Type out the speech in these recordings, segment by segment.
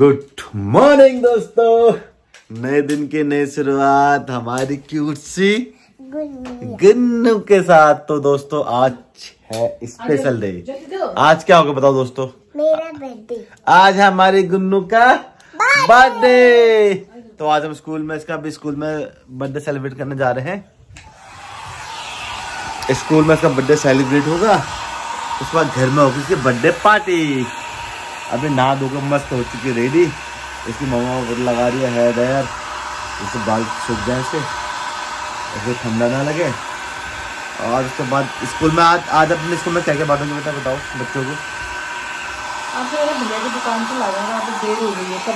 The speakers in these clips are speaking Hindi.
गुड मॉर्निंग दोस्तों, नए दिन की नई शुरुआत हमारी क्यूट सी गुन्नू के साथ। तो दोस्तों आज है स्पेशल डे। आज क्या होगा बताओ दोस्तों? मेरा बर्थडे। आज है हमारी गुन्नू का बर्थडे। तो आज हम स्कूल में इसका बर्थडे सेलिब्रेट करने जा रहे हैं। स्कूल में इसका बर्थडे सेलिब्रेट होगा, उसके बाद घर में होगी इसकी बर्थडे पार्टी। अभी नहा धोकर मस्त हो चुकी है, रेडी। इसकी मम्मा लगा रही है हेयर ड्रायर, इससे बाल सूख जाए, इससे ठंडा ना लगे। और उसके बाद स्कूल में आज अपने स्कूल में क्या क्या बातें बेटा बताओ बच्चों को।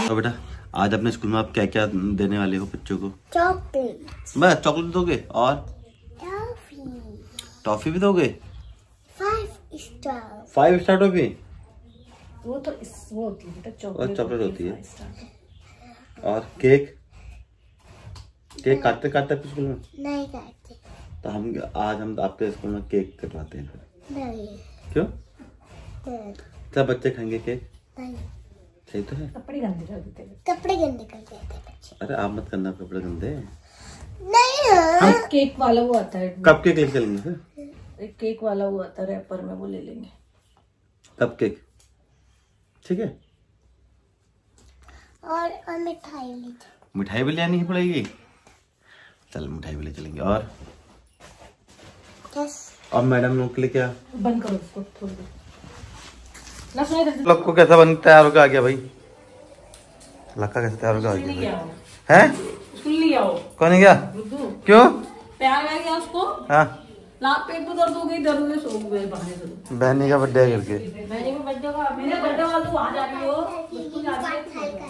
तो बेटा आज अपने स्कूल में आप क्या क्या देने वाले हो बच्चों को? चॉकलेट। बस चॉकलेट दोगे और टॉफी भी दोगे? 5 स्टार टॉफी वो होती है चॉकलेट होती है। और केक काटते आपके स्कूल में? नहीं काटते। तो आज हम आपके स्कूल में केक कटवाते हैं। नहीं। क्यों? क्या बच्चे खाएंगे केक? नहीं। सही तो है। कपड़े गंदे कर देते बच्चे। अरे आप मत करना, कपड़े गंदे नहीं। केक वाला वो आता है, कप केक ले लेंगे। केक वाला वो आता है रैपर में, वो ले लेंगे कप केक। ठीक है। और मिठाई भी लेनी पड़ेगी। चल मिठाई भी ले चलेंगे। और मैडम लोग के लिए क्या बंद करो उसको थोड़ी देर। लोग को कैसा बन तैयार होकर आ गया भाई? लक्का कैसे तैयार होकर आ गया है? कौन नहीं गया? क्यों प्यार आ गया उसको? हाँ पेट में दर्द हो गई, सो गए बहनी का बर्थडे करके।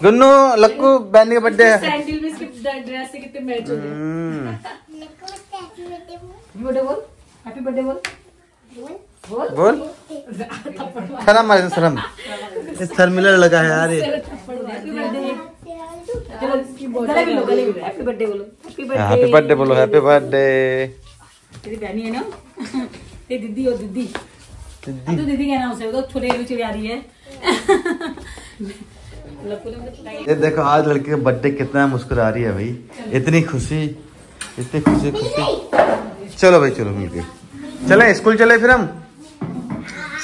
गुन्नू लक्कू बहनी का बर्थडे है। सैंडल में इसकी ड्रेस से कितने मैच हो गए। हैप्पी बर्थडे बोल बोल। शर्म आ रही है, शर्म मिलने लगा है यार। हैप्पी बर्थडे बोलो, हैप्पी बर्थडे बोलो, हैप्पी बर्थडे। तेरी बहनी है ना, तेरी दीदी हो दीदी कहना उसे, वो छोटे आ रही है। ये देखो आज लड़की का बर्थडे, कितना मुस्कुरा रही है भाई, इतनी खुशी। चलो भाई चलो मिलके चले स्कूल चले फिर हम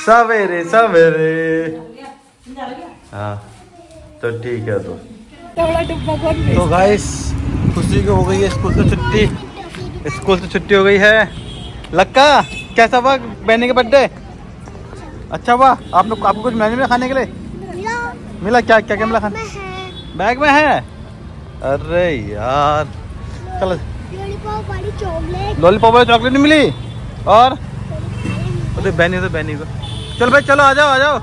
सवेरे सवेरे। हाँ तो ठीक है। तो गाइस खुशी को हो गई है स्कूल से छुट्टी हो गई है। लक्का कैसा हुआ बहनी के बर्थडे? अच्छा हुआ। आप लोग आपको कुछ मेन्यू में खाने के लिए मिला? क्या मिला खाने? बैग में है। अरे यार चलो, लॉलीपॉप वाली चॉकलेट नहीं मिली। और अरे बहनी को चलो भाई चलो आ जाओ।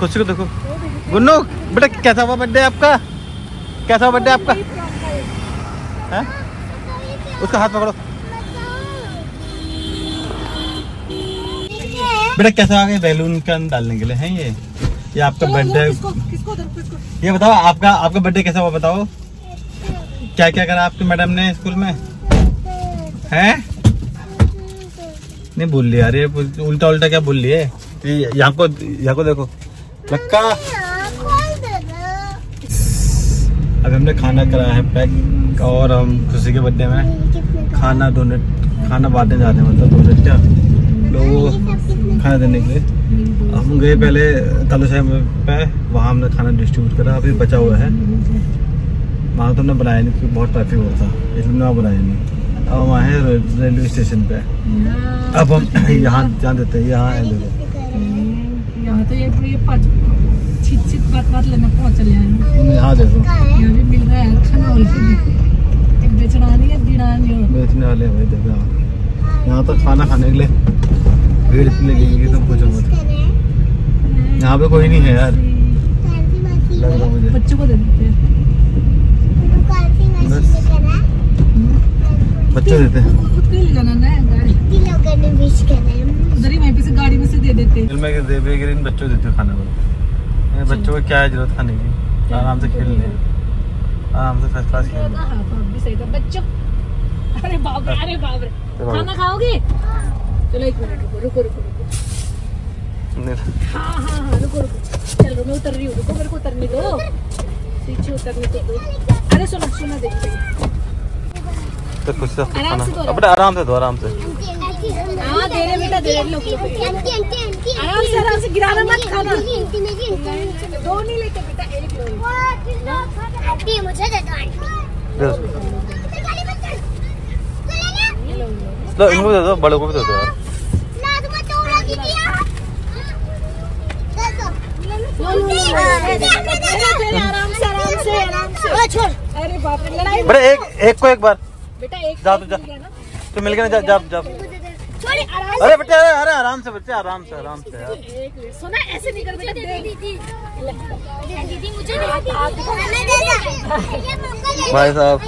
कुछ को देखो गुन्नू बेटा कैसा हुआ बर्थडे आपका? है? उसका हाथ पकड़ो बेटा। कैसा आ गया बैलून का डालने के लिए है ये आपका बर्थडे? किसको ये बताओ आपका बर्थडे कैसा हुआ बताओ? क्या क्या करा आपके मैडम ने स्कूल में? हैं नहीं बोल लिया, अरे उल्टा क्या बोल लिए। यहाँ को देखो लक्का। अभी हमने खाना कराया है पैक, और हम खुशी के बर्थडे में खाना बांटने जा रहे हैं, मतलब लोगों खाना देने के लिए। हम गए पहले तालू साहब पे, वहाँ हमने खाना डिस्ट्रीब्यूट करा। अभी बचा हुआ है, वहाँ तो हमने बनाया नहीं क्योंकि बहुत ट्रैफिक हुआ था, इसलिए हमने वहाँ बनाया नहीं। अब हम आए हैं रेलवे स्टेशन पे, अब हम यहाँ जान देते हैं। यहाँ आए तो ये बात लेना पहुंच चले हैं। हाँ देखो ये भी मिल रहा है खाना, और एक बेचना नहीं है बेचने वाले भाई। देखो यहाँ तो खाना खाने के लिए भीड़ इतनी लगेगी तो पूछो मत। यहाँ पे कोई नहीं है यार, लग रहा मुझे बच्चों को दे देते हैं, बच्चों देते हैं। खुद के ले जाना ना गाड़ी गाड़ी में से दे देते हैं। देवेग्रीन बच्चों देते हैं खाने को। बच्चों को क्या है जरूरत खाने की, आराम से खेल ले, आराम से फर्स्ट क्लास खेल ले बच्चों। अरे बाप रे खाना खाओगे? चलो एक मिनट रुको। रुको मैं उतर रही हूँ, रुको मेरे को उतरने दो, पीछे उतरने तो दो। अरे सुनो सुनो देखो कुछ आराम से हाँ दे रहे बेटा, दे लो आराम से, गिराना मत खाना, दो नहीं लेके बेटा एक लो। आंटी मुझे दे दो, आंटी लो, इनको दे दो, बड़ों को भी दे दो। अरे एक को एक बार बेटा एक जा तू, जा तू मिल गया ना, जा जा। अरे बेटा अरे आराम से बच्चे, आराम से यार सुना, ऐसे नहीं कर बेटा। भाई साहब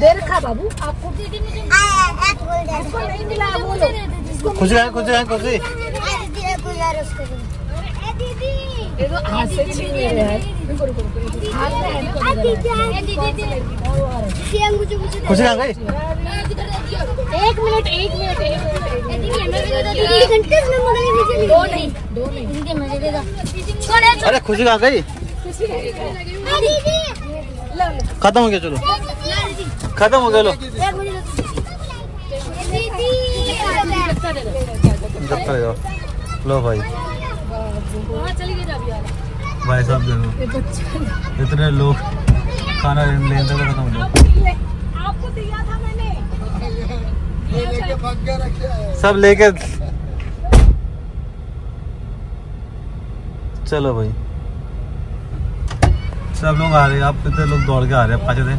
दे रखा बाबू आपको, खुशी हाथ से छीन यार, हाथ में है ना दीदी। अरे खुशी कहाँ गई, खत्म हो गया, चलो खत्म हो गया, लो लो भाई। भाई साहब देखो इतने लोग खाना लेते खत्म हो गया, आपको दिया था मैंने, ये लेके भाग गया, रखा है सब लेके। चलो भाई सब लोग आ रहे हैं, आप कितने लोग दौड़ के आ रहे हैं, पाँच थे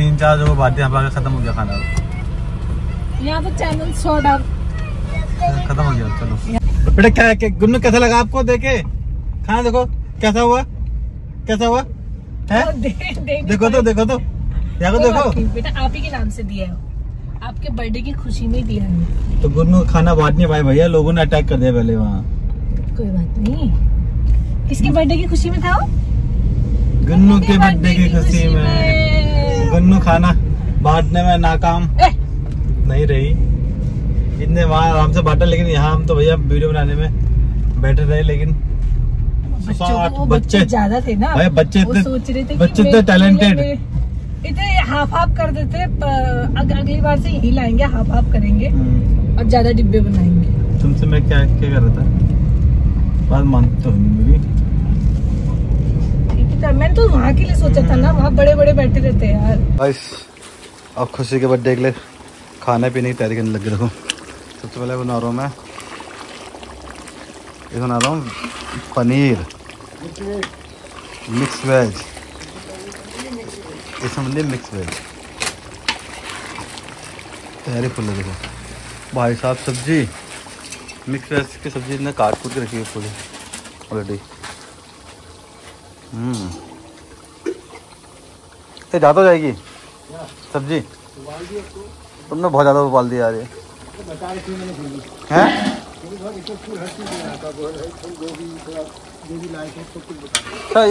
3-4 लोग बातें यहाँ पर खत्म हो गया खाना, यहाँ पर चैनल सोडा खत्म हो गया। चलो बेटा क्या गुन्नू कैसा लगा आपको, देखे खाना देखो कैसा हुआ है, देखो तो यहाँ को देखो बेटा, आप ही के नाम से दिया है, आपके बर्थडे की खुशी में दिया है। तो गुन्नू खाना बांट नहीं पाए भैया, लोगों ने अटैक कर दिया पहले वहाँ। कोई बात नहीं, किसके बर्थडे की खुशी में था, गुन्नू के बर्थडे की खुशी में। गुन्नू खाना बांटने में नाकाम नहीं रही, इतने वहाँ आराम से बांटा, लेकिन यहाँ हम तो भैया वीडियो बनाने में बैठे रहे, लेकिन बच्चे ज्यादा थे ना भाई, बच्चे इतने टैलेंटेड, इतने हाफ हाफ कर देते, अगली बार से यही लाएंगे, हाफ हाफ करेंगे और ज्यादा डिब्बे बनाएंगे। तुमसे मैं क्या कर रहा था, बात मानते हो मेरी, मैंने तो वहाँ के लिए सोचा था ना, वहाँ बड़े बड़े बैठे रहते हैं यार। बस अब खुशी के बर्थडे के लिए खाने पीने की तैयारी करने लग रहा हूँ। सबसे पहले बना रहा हूँ मैं, ये बना रहा हूँ पनीर मिक्स वेज, ये समझ लीजिए मिक्स वेज, तैयारी फुल है देखो भाई साहब। सब्जी मिक्स वेज की सब्जी इन्हें काट कूट के रखी है फुल ऑलरेडी। ये ज़्यादा हो जाएगी सब्जी, तुमने बहुत ज़्यादा उबाल दिया यार, है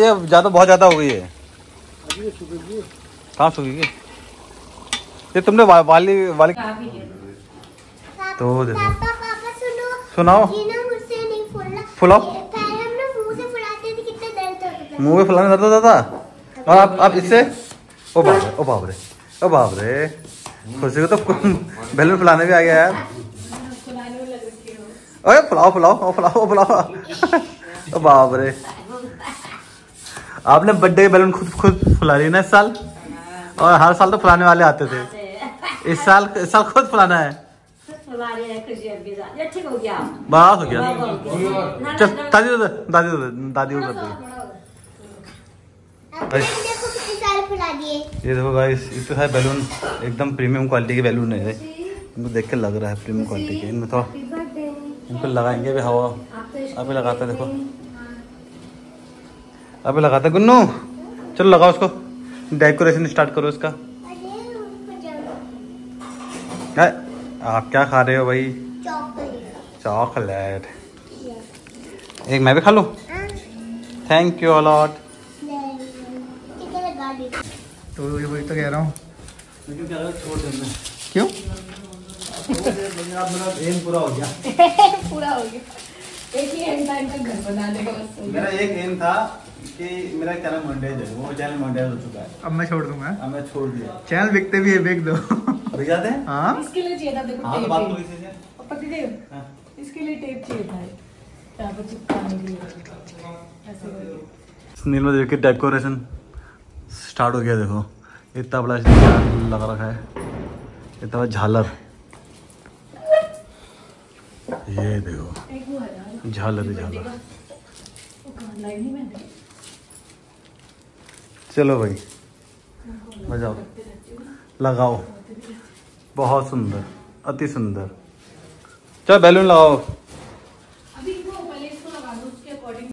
ये ज़्यादा बहुत ज़्यादा हो गई है। कहाँ सूखेगी ये तुमने वाली। तो देखो सुनाओ फुलाओ मुँह में फलाना रहता था, और आप इससे ओ बाप रे खुशी को तो बैलून फुलाने भी आ गया यार। अरे फुलाओ बाप रे, आपने बर्थडे के बैलून खुद फुला रही है ना इस साल, और हर साल तो फुलाने वाले आते थे, इस साल खुद फुलाना है। बस हो गया, दादी को कर देगी। ये देखो गाइस इसके सारे बैलून एकदम प्रीमियम क्वालिटी के बैलून है, इनको देख के लग रहा है प्रीमियम क्वालिटी के। इनमें थोड़ा इनको लगाएंगे भी हवा, अभी लगाता देखो, अभी लगाता गुन्नू, चलो लगाओ उसको, डेकोरेशन स्टार्ट करो इसका। आप क्या खा रहे हो भाई, चॉकलेट, एक मैं भी खा लूँ, थैंक यू अलॉट। तो ये वही तो कह रहा हूँ, क्यों अब मैं छोड़ दूंगा, अब मैं छोड़ दिया। चैनल बिकते भी है, बेच दो देखो। डेकोरेशन स्टार्ट हो गया, देखो इतना बड़ा लगा रखा है, इतना बड़ा झालर, ये देखो झालर झालर। चलो भाई बजाओ, लगाओ, बहुत सुंदर, अति सुंदर। चलो बैलून लगाओ।